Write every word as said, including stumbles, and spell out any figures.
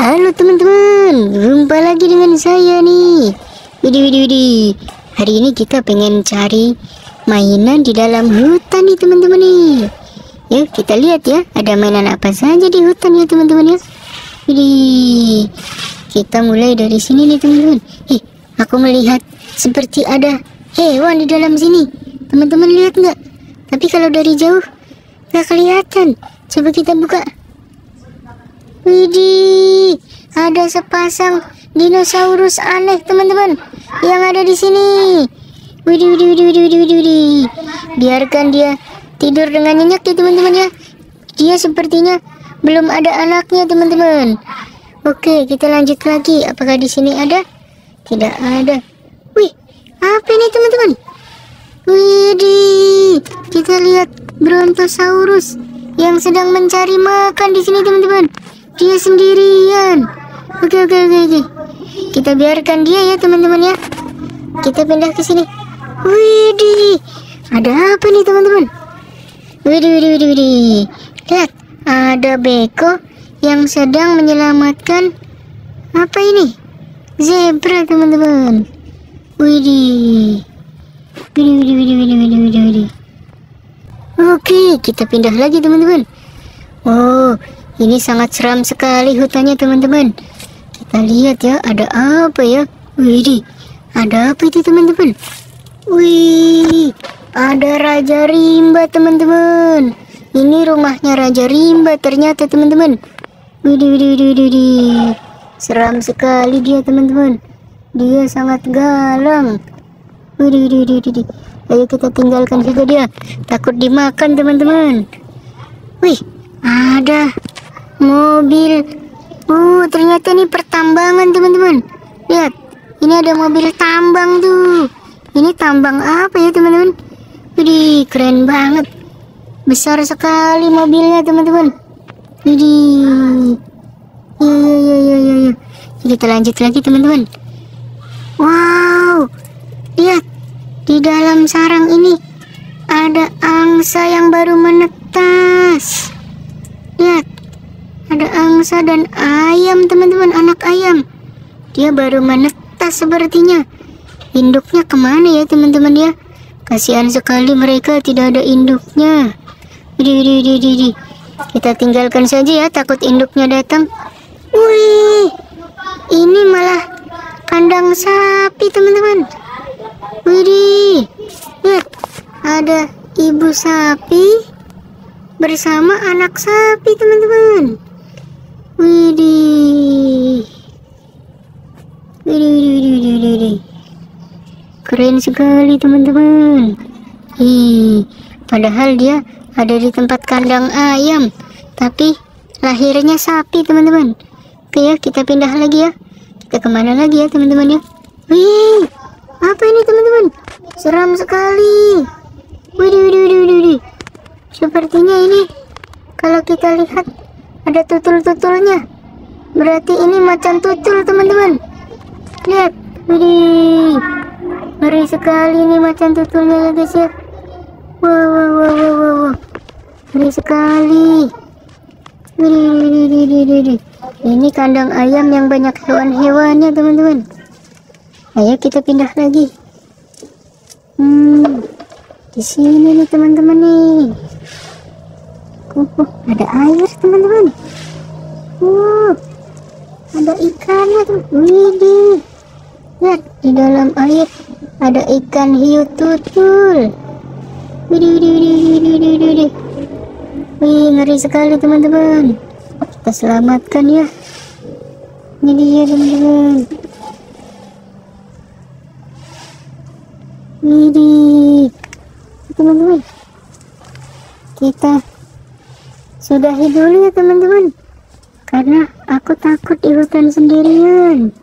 Halo teman-teman, jumpa lagi dengan saya nih. Widih widih widih. Hari ini kita pengen cari mainan di dalam hutan nih teman-teman nih. Yuk kita lihat ya, ada mainan apa saja di hutan ya teman-teman ya. Widih. Kita mulai dari sini nih teman-teman. Eh, aku melihat seperti ada hewan di dalam sini. Teman-teman lihat nggak? Tapi kalau dari jauh nggak kelihatan. Coba kita buka. Widih, ada sepasang dinosaurus aneh teman-teman yang ada di sini. Widih, widih, widih, widih, widih, widih. Biarkan dia tidur dengan nyenyak ya teman-teman ya. Dia sepertinya belum ada anaknya teman-teman. Oke, kita lanjut lagi. Apakah di sini ada? Tidak ada. Wih, apa ini teman-teman? Widih, kita lihat Brontosaurus yang sedang mencari makan di sini teman-teman. Dia sendirian. Oke oke oke oke. Kita biarkan dia ya teman-teman ya. Kita pindah ke sini. Widih, ada apa nih teman-teman? Widih widih widih widih. Lihat, ada beko yang sedang menyelamatkan apa ini? Zebra teman-teman. Widih. Widih widih widih widih widih widih. Oke, kita pindah lagi teman-teman. Oh, ini sangat seram sekali hutannya teman-teman. Kita lihat ya, ada apa ya? Widih, ada apa itu teman-teman? Wih, ada Raja Rimba teman-teman. Ini rumahnya Raja Rimba ternyata teman-teman. Widih, widih, widih, widih. Seram sekali dia teman-teman. Dia sangat galang. Widih, widih, widih, widih. Ayo kita tinggalkan saja dia. Takut dimakan teman-teman. Wih, ada mobil. Oh, ternyata ini pertambangan teman-teman. Lihat, ini ada mobil tambang tuh. Ini tambang apa ya teman-teman? Widih, keren banget. Besar sekali mobilnya teman-teman. Widih. Iya iya iya iya iya. Kita lanjut lagi teman-teman. Wow, lihat, di dalam sarang ini ada angsa yang baru menetas. Lihat, ada angsa dan ayam teman-teman, anak ayam. Dia baru menetas sepertinya. Induknya kemana ya teman-teman ya? Kasihan sekali mereka tidak ada induknya. Widih, widih, widih, widih. Kita tinggalkan saja ya, takut induknya datang. Wih, ini malah kandang sapi teman-teman. Widih, lihat, ada ibu sapi bersama anak sapi teman-teman. Widih. Widih, widih, widih, widih. Keren sekali teman-teman. Ih, padahal dia ada di tempat kandang ayam, tapi lahirnya sapi teman-teman. Oke ya, kita pindah lagi ya. Kita kemana lagi ya teman-teman ya? Wih, apa ini teman-teman? Seram sekali. Widih, widih, widih, widih, widih. Sepertinya ini kalau kita lihat ada tutul-tutulnya, berarti ini macan tutul teman-teman. Lihat, widih, ngeri sekali ini macan tutulnya ya guys ya. Wow wow wow wow wow, ngeri sekali. Widih widih widih widih. Ini kandang ayam yang banyak hewan-hewannya teman-teman. Ayo kita pindah lagi. Hmm, di sini nih teman-teman nih. Oh, oh, ada air teman-teman. Wow, ada ikannya tuh. Widih, lihat, di dalam air ada ikan hiu tutul. Widih, widih, widih, widih, widih. Wih, ngeri sekali teman-teman. Kita selamatkan ya. Ini dia teman-teman. Widih, teman-teman, kita sudahi dulu ya teman-teman, karena aku takut di hutan sendirian.